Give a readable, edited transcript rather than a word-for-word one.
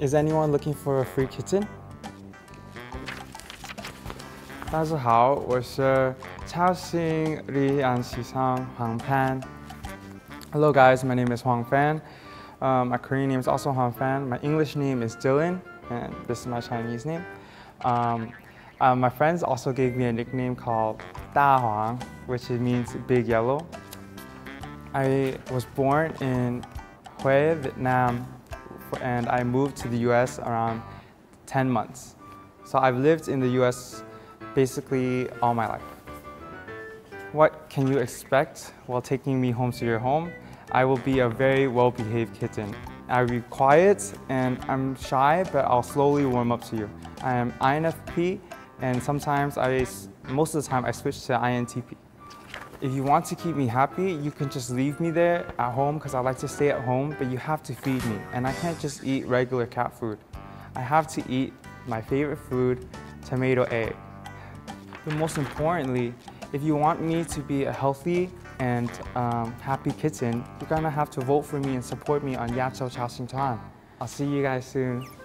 Is anyone looking for a free kitten? 大家好，我是超星李安先生 Huang Fan. Hello guys, my name is Huang Fan. My Korean name is also Huang Fan. My English name is Dylan, and this is my Chinese name. My friends also gave me a nickname called Da Huang, which means big yellow. I was born in Hue, Vietnam, and I moved to the US around 10 months. So I've lived in the US basically all my life. What can you expect while taking me home to your home? I will be a very well-behaved kitten. I'll be quiet and I'm shy, but I'll slowly warm up to you. I am INFP, and sometimes most of the time I switch to INTP. If you want to keep me happy, you can just leave me there at home because I like to stay at home, but you have to feed me. And I can't just eat regular cat food. I have to eat my favorite food, tomato egg. But most importantly, if you want me to be a healthy and happy kitten, you're gonna have to vote for me and support me on Yachao Chao Shin Tan. I'll see you guys soon.